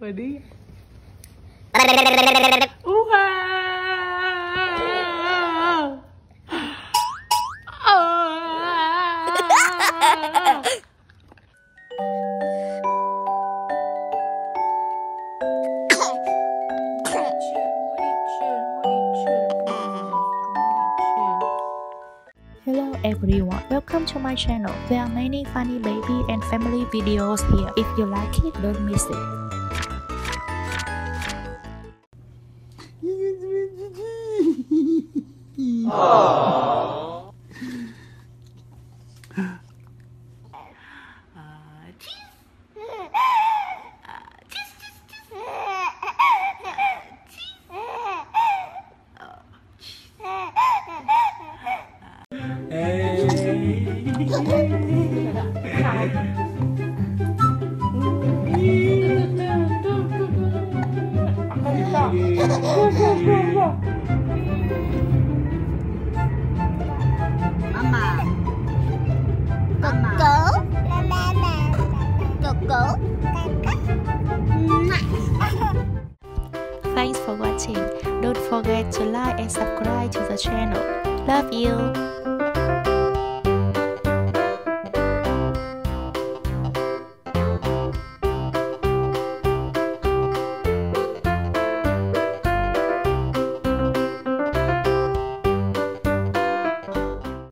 Funny. Hello everyone, welcome to my channel. There are many funny baby and family videos here. If you like it, don't miss it. Thanks for watching. Don't forget to like and subscribe to the channel. Love you.